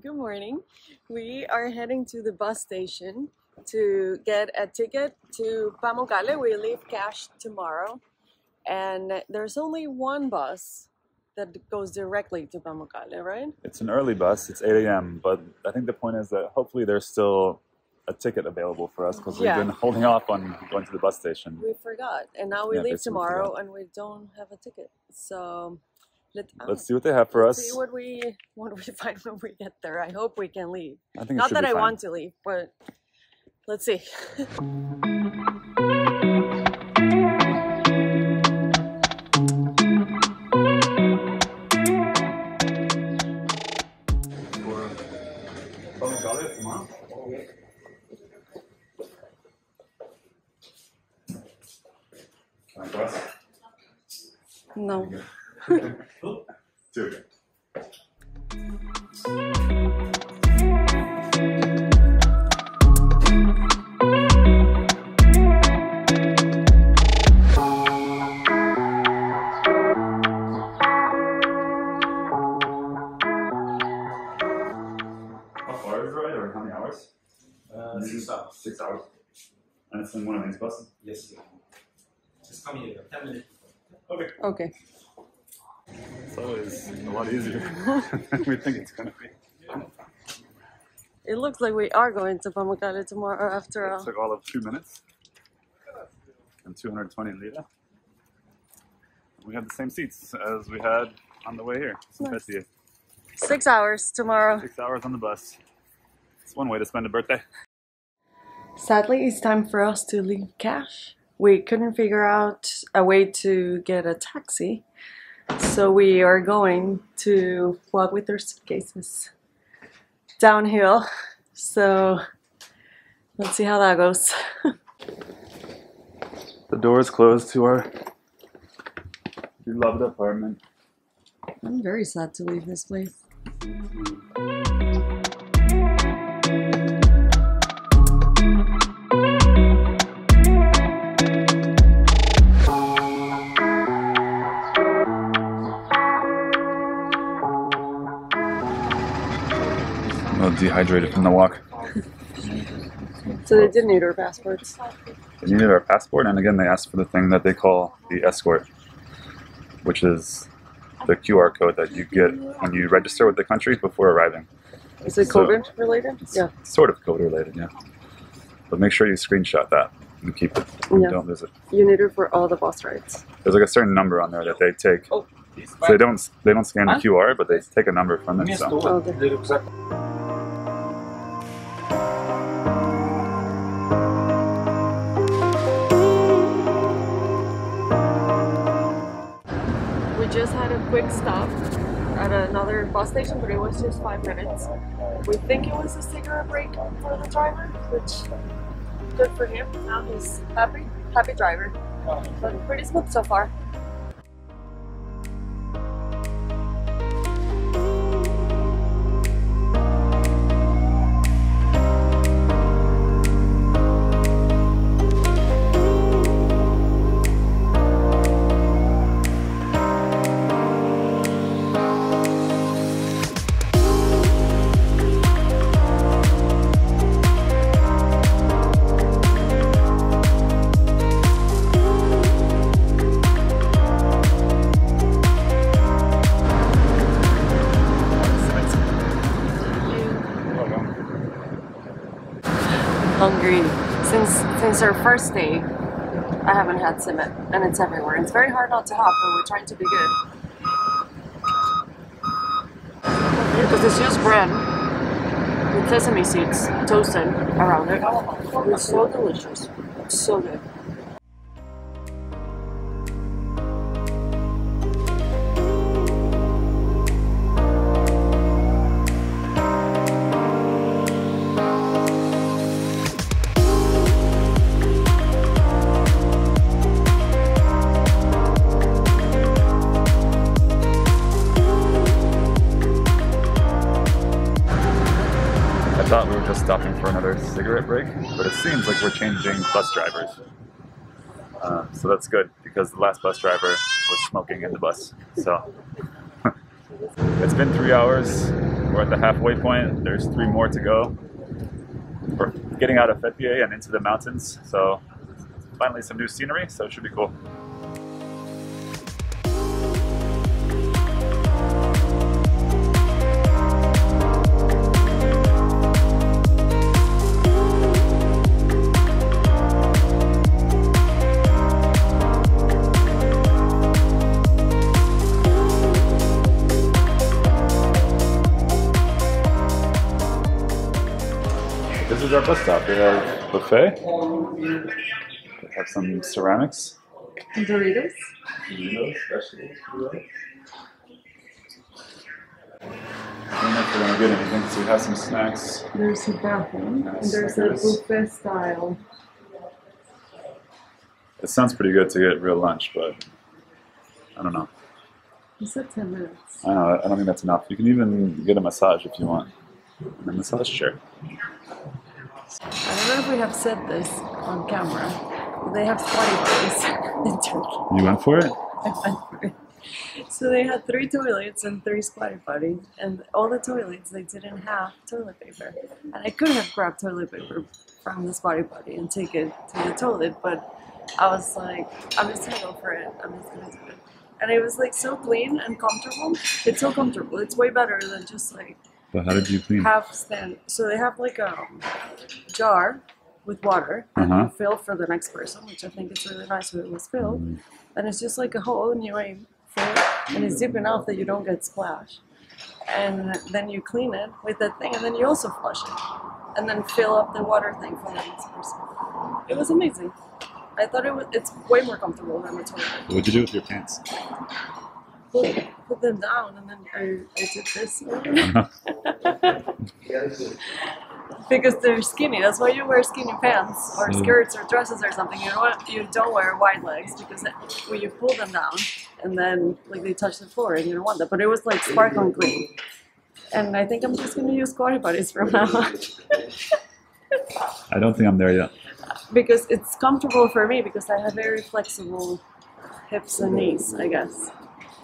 Good morning. We are heading to the bus station to get a ticket to Pamukkale. We leave Kaş tomorrow, and there's only one bus that goes directly to Pamukkale, right? It's an early bus. It's 8 a.m. But I think the point is that hopefully there's still a ticket available for us, because we've been holding off on going to the bus station. We forgot, and now we leave tomorrow, and we don't have a ticket. So let's see what they have for us. See what we find when we get there. I hope we can leave. I think not that I want to leave, but let's see. No. Dude. How far is the ride, or how many hours? 6 hours. 6 hours. And it's in one of these buses? Yes. Just come here. 10 minutes. Okay. It's always a lot easier than we think it's gonna be. It looks like we are going to Pamukkale tomorrow after all. It took all of 2 minutes and 220 lira. We have the same seats as we had on the way here. Nice. Fethiye. 6 hours tomorrow. 6 hours on the bus. It's one way to spend a birthday. Sadly, it's time for us to leave Kaş. We couldn't figure out a way to get a taxi, so we are going to walk with our suitcases downhill. So let's see how that goes. The door is closed to our beloved apartment. I'm very sad to leave this place. Dehydrated from the walk. So they did need our passports. They needed our passport, and again they asked for the thing that they call the escort, which is the QR code that you get when you register with the country before arriving. Is it COVID related? Yeah. Sort of COVID related, yeah. But make sure you screenshot that and keep it. And don't lose it. You need it for all the bus rides. There's like a certain number on there that they take. Oh. So they don't scan the QR, but they take a number from it. So. Okay. Just had a quick stop at another bus station, but it was just 5 minutes. We think it was a cigarette break for the driver, which good for him. Now he's happy driver. But pretty smooth so far. Hungry. Since our first day, I haven't had simit, and it's everywhere. It's very hard not to have, but we're trying to be good. Because it's just bread with sesame seeds toasted around it. It's so delicious. It's so good. Thought we were just stopping for another cigarette break, but it seems like we're changing bus drivers. So that's good, because the last bus driver was smoking in the bus. So it's been 3 hours. We're at the halfway point. There's 3 more to go. We're getting out of Fethiye and into the mountains. So finally some new scenery, so it should be cool. This is our bus stop. We have a buffet. We have some ceramics. And Doritos. Doritos, vegetables. I don't know if we're going to get anything, so we have some snacks. There's a bathroom. Nice. And there's a buffet style. It sounds pretty good to get real lunch, but I don't know. You said 10 minutes. I know, I don't think that's enough. You can even get a massage if you want. And a massage chair. I don't know if we have said this on camera, but they have toilets in Turkey. You went for it? I went for it. So they had 3 toilets and 3 squatty potties, and all the toilets, they didn't have toilet paper. And I could have grabbed toilet paper from the squatty potty and take it to the toilet, but I was like, I'm just gonna go for it, I'm just gonna do it. And it was like so clean and comfortable. It's so comfortable, it's way better than just like... So how did you clean? So they have like a jar with water and you fill for the next person, which I think is really nice when it was filled. And it's just like a hole and you aim for it, and it's deep enough that you don't get splashed. And then you clean it with that thing, and then you also flush it, and then fill up the water thing for the next person. It was amazing. I thought it's way more comfortable than the toilet. What'd you do with your pants? Put them down, and then I did this. Because they're skinny, that's why you wear skinny pants or skirts or dresses or something. You don't wear wide legs, because when you pull them down and then like they touch the floor, and you don't want that. But it was like sparkling clean, and I think I'm just gonna use squatty potties from now on. I don't think I'm there yet. Because it's comfortable for me, because I have very flexible hips and knees, I guess.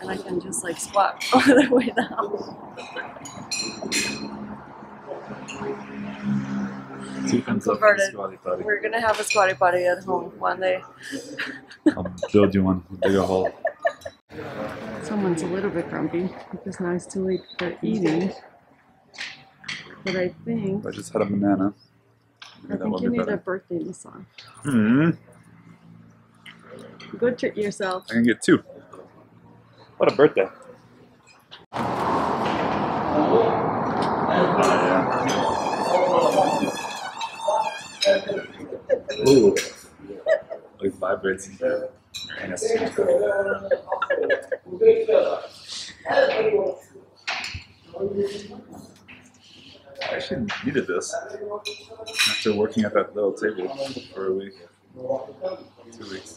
And I can just like squat all the way down. 2 thumbs up for squatty potty. We're gonna have a squatty potty at home one day. I'll build you one, bigger hole. Someone's a little bit grumpy because now it's too late for eating. But I think I just had a banana. I think you need a birthday massage. Go treat yourself. I can get 2. What a birthday. Ooh. Like vibrates. I actually needed this after working at that little table for a week, 2 weeks.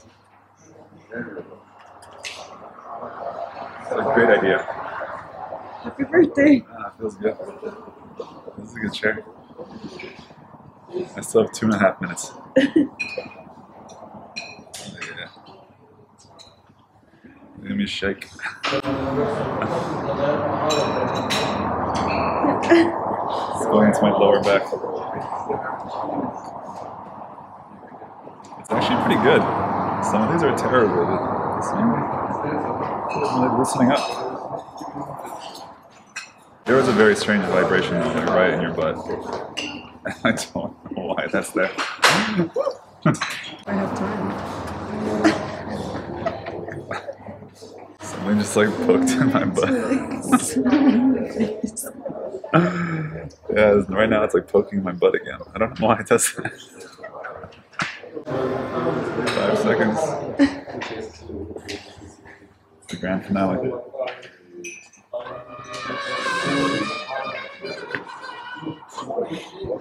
That's a great idea. Happy birthday! Ah, feels good. This is a good chair. I still have 2.5 minutes. Let me shake. It's going into my lower back. It's actually pretty good. Some of these are terrible. Like listening up. There was a very strange vibration like right in your butt. I don't know why that's there. I have time. Something just like poked in my butt. Yeah, right now it's like poking my butt again. I don't know why it does that. 5 seconds. The grand finale.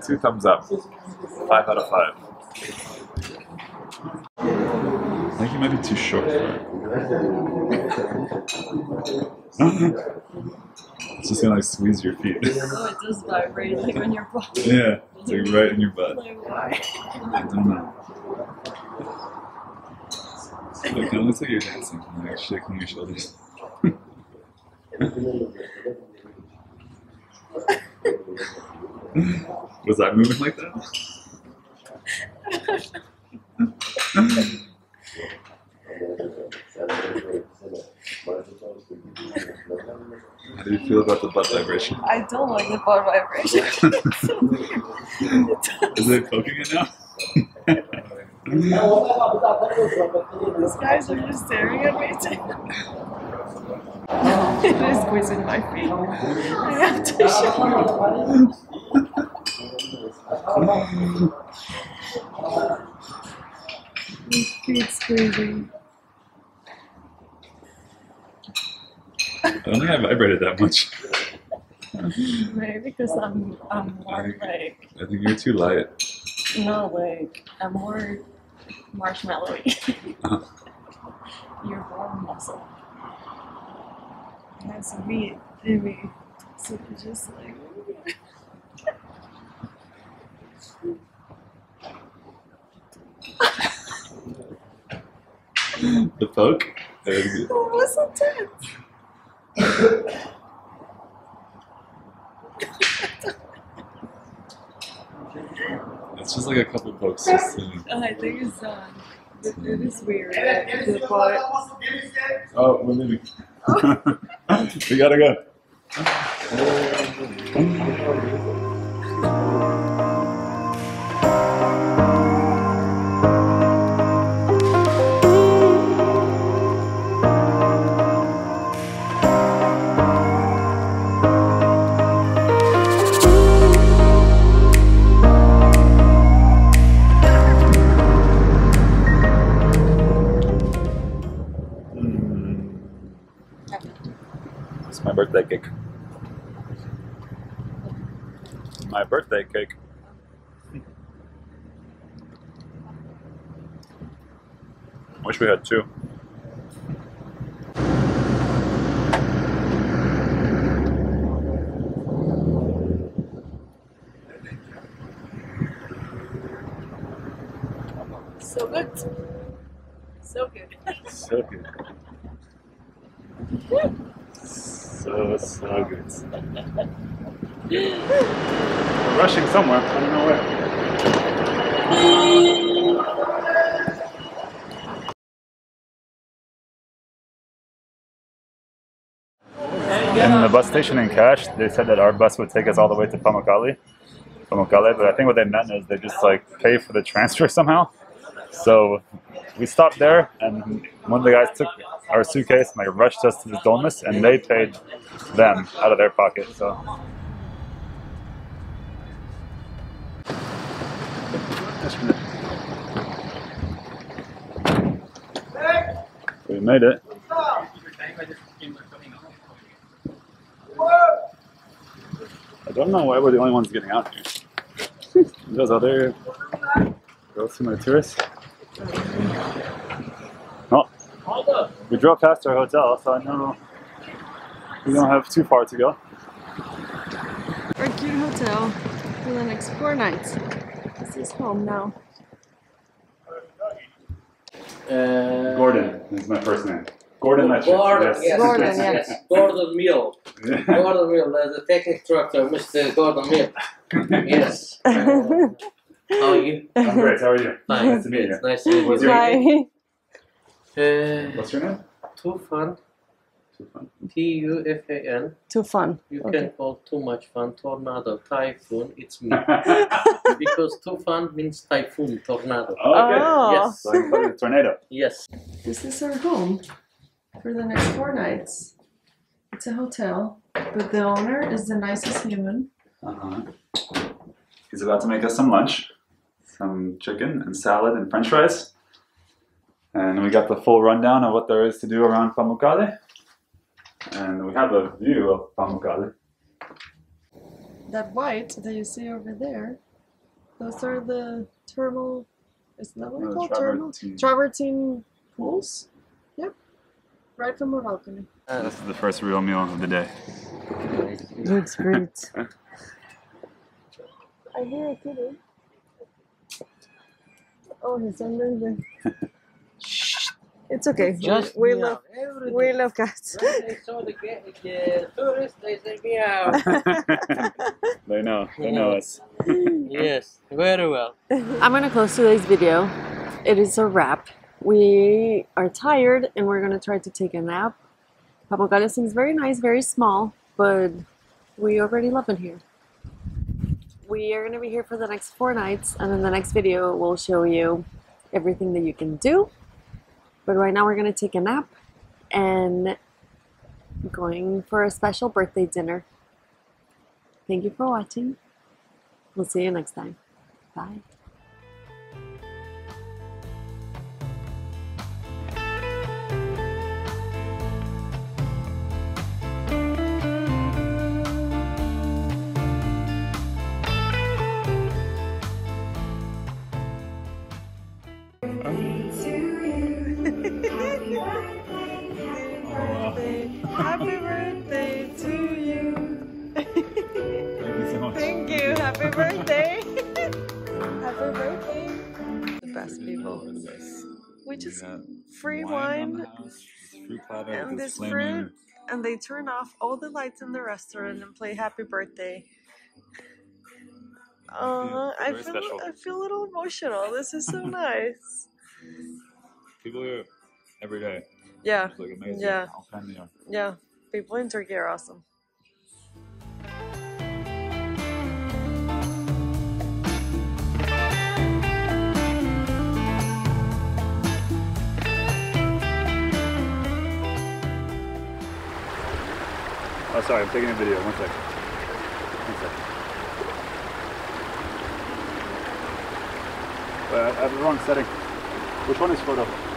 Two thumbs up. 5 out of 5. I think you might be too short for it. It's just gonna like squeeze your feet. Oh, it does vibrate like on your butt. Yeah, it's like right in your butt. Like why? I don't know. Look, now looks like you're dancing. You're actually clicking your shoulders. Was I moving like that? How do you feel about the butt vibration? I don't like the butt vibration. It's so weird. Is it poking it now? These guys are just staring at me too. They're squeezing my feet. I have to show you. Feet squeezing. I don't think I vibrated that much. Maybe because I'm more like... I think you're too light. No, like, I'm more marshmallowy. You're more muscle. That's meat, baby. So you just like... The poke? It was intense. It's just like a couple books. I think it's done. It is weird. Oh, we're leaving. Oh. We gotta go. Birthday cake. My birthday cake. Wish we had two. So good. So good. So good. Good. So good. We're rushing somewhere. I don't know where. In the bus station in Kaş, they said that our bus would take us all the way to Pamukkale, but I think what they meant is they just like pay for the transfer somehow. So we stopped there, and one of the guys took our suitcase and they rushed us to the dolmus, and they paid them out of their pocket. So we made it. I don't know why we're the only ones getting out here. Those other girls who are tourists. Oh, we drove past our hotel, so I know we don't have too far to go. Our cute hotel for the next 4 nights. This is home now. Gordon is my first name. Gordon, yes. Gordon Mill. Yeah. Gordon Mill, the tech instructor, Mr. Gordon Mill. Yes. How are you? I'm great, how are you? Nice, nice to meet you. Nice to meet you. What's your name? What's your name? Tufan. Tufan. T-U-F-A-N. Tufan. You okay. Can call too much fun, tornado, typhoon, it's me. Because Tufan means typhoon, tornado. Okay. Oh. Yes. So you call it tornado. Yes. This is our home for the next 4 nights. It's a hotel, but the owner is the nicest human. He's about to make us some lunch, some chicken and salad and french fries. And we got the full rundown of what there is to do around Pamukkale. And we have a view of Pamukkale. That white that you see over there, those are the thermal, isn't that what it's called? Travertine pools? Yep. Right from our balcony. This is the first real meal of the day. Looks great. I hear a kitty. Oh, he's on there. It's okay. Just we love cats. When they saw the tourists, they said meow. they know us. Yes, very well. I'm going to close today's video. It is a wrap. We are tired and we're going to try to take a nap. Papagalli seems very nice, very small, but we already love it here. We are going to be here for the next 4 nights, and in the next video we'll show you everything that you can do. But right now we're going to take a nap and going for a special birthday dinner. Thank you for watching. We'll see you next time. Bye. Happy birthday to you. Thank you so much. Thank you. Happy birthday. Happy birthday. The best people. Which is free wine and this fruit. And they turn off all the lights in the restaurant and play Happy Birthday. I feel a little emotional. This is so nice. People here every day. Yeah. Like amazing. Yeah. How friendly are. Yeah. People in Turkey are awesome. Oh, sorry. I'm taking a video. One second. Wait, I have the wrong setting. Which one is photo?